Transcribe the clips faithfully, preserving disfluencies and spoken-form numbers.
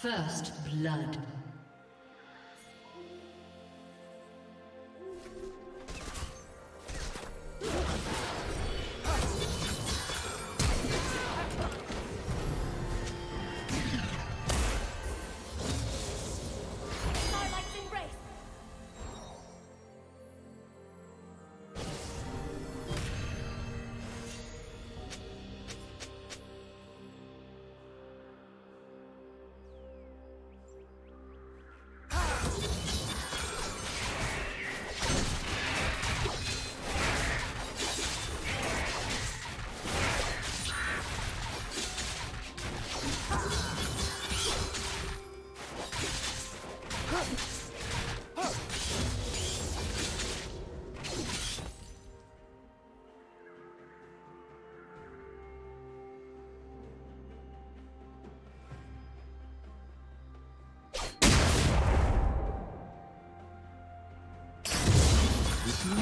First blood.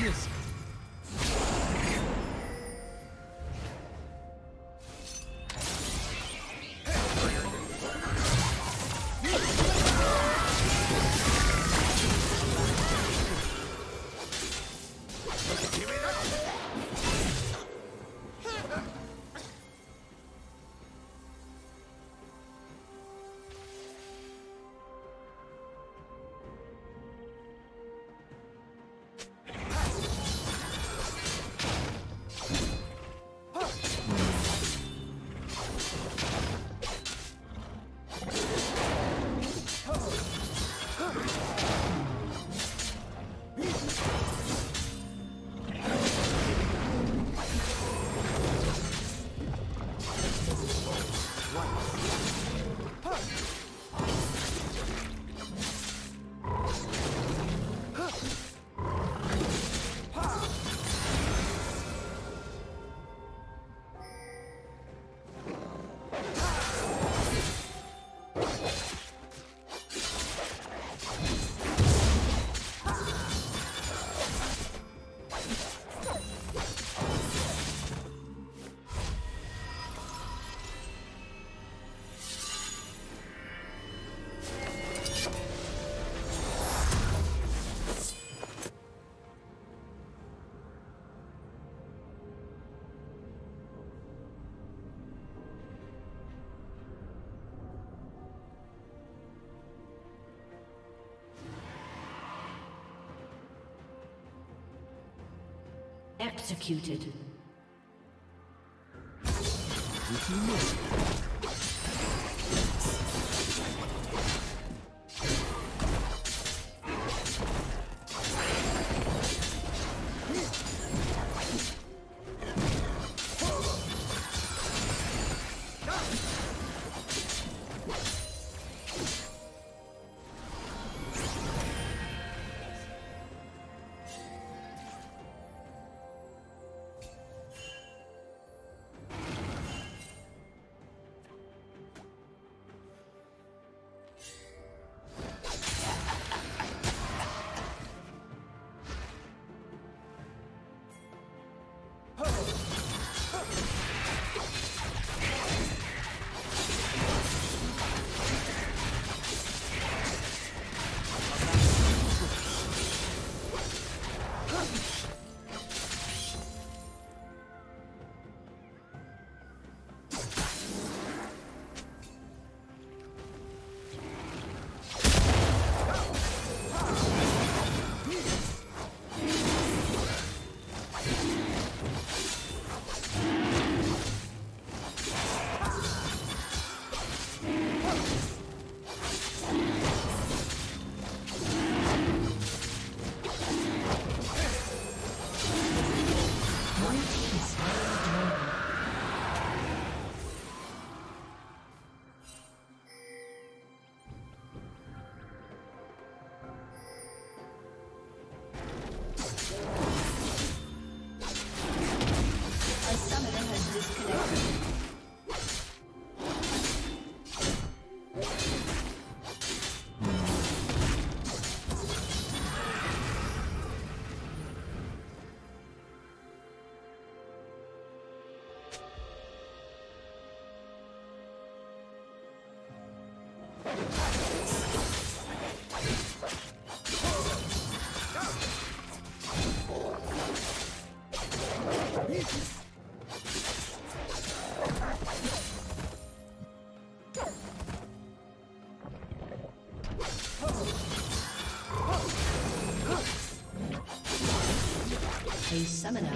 Yes. Executed. a summoner.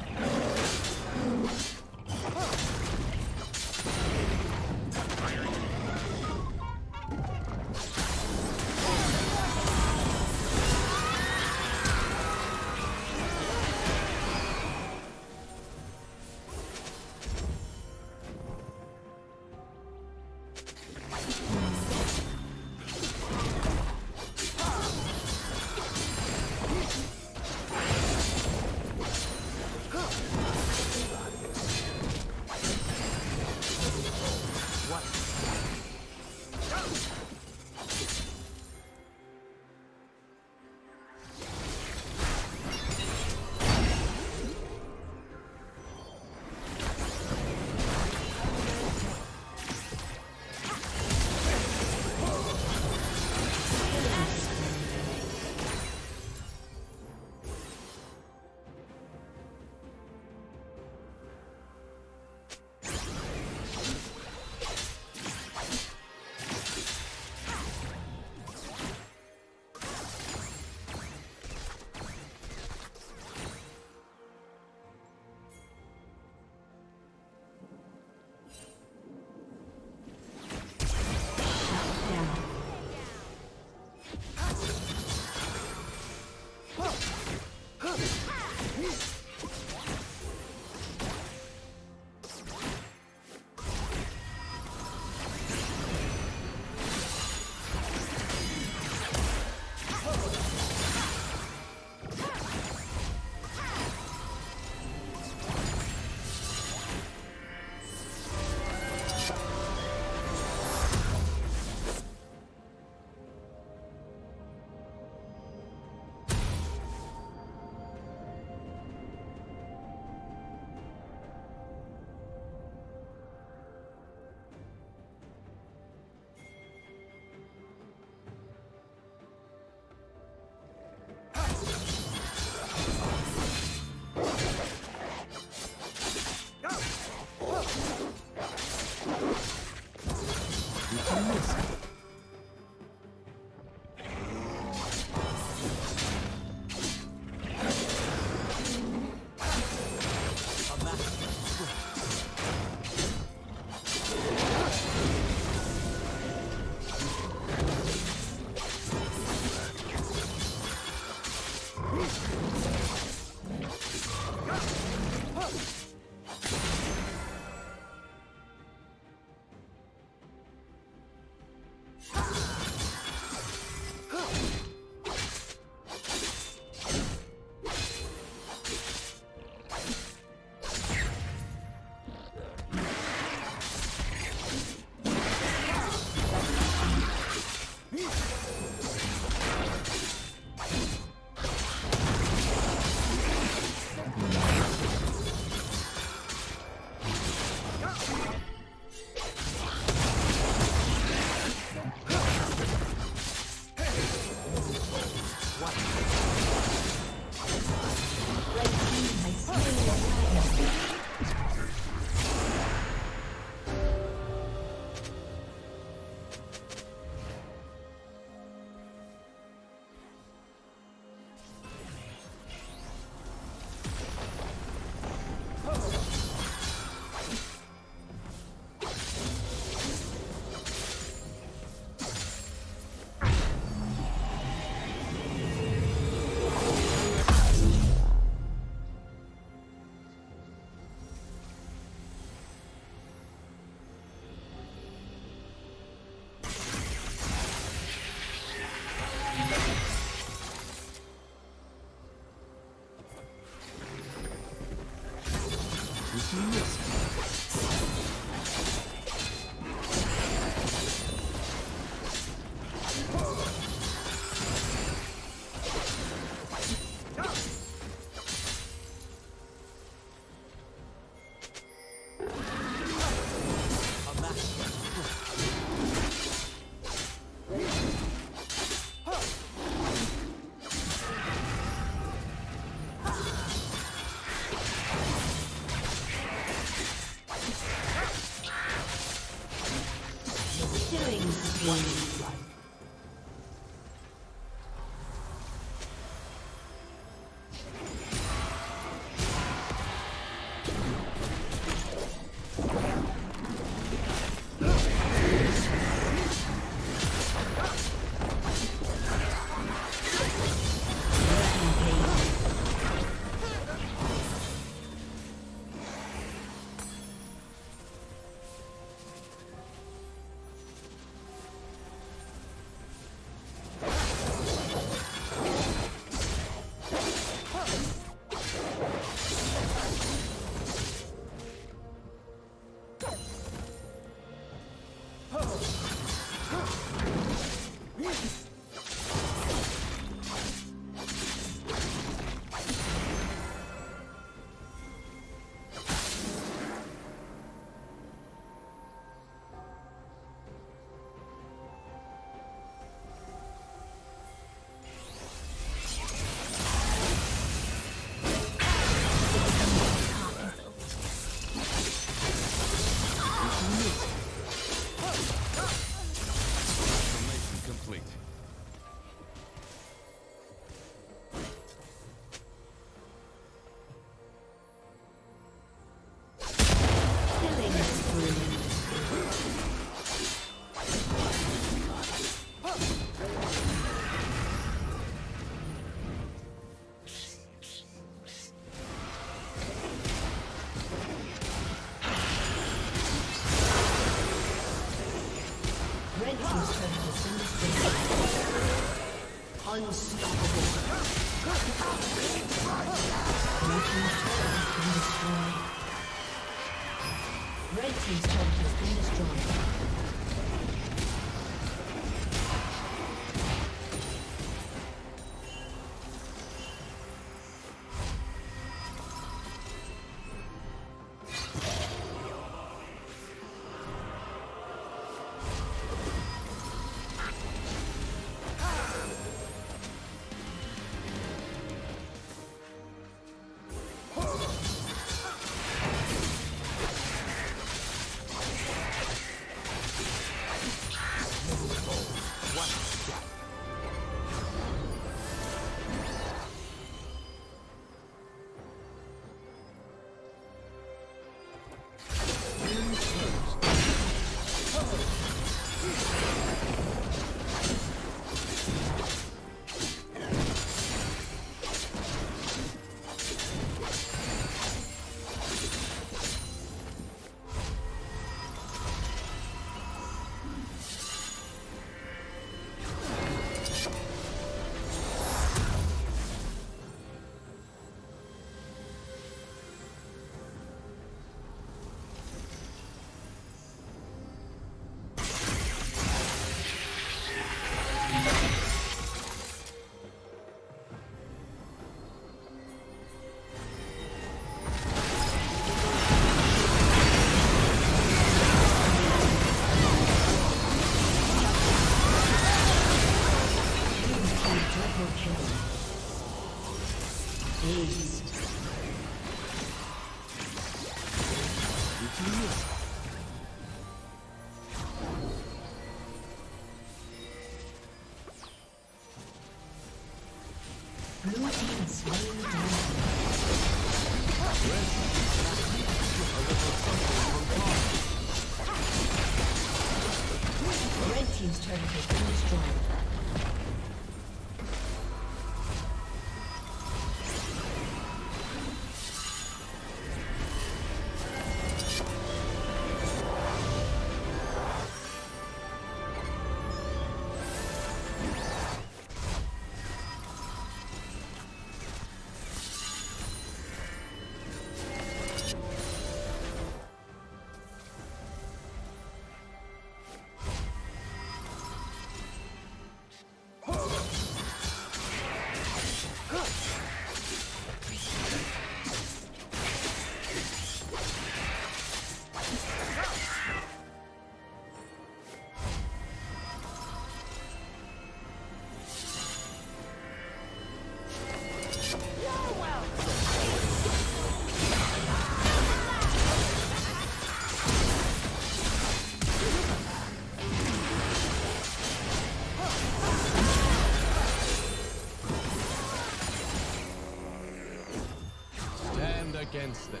against them.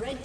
Red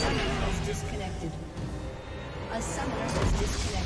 A summoner has disconnected. A summoner has disconnected.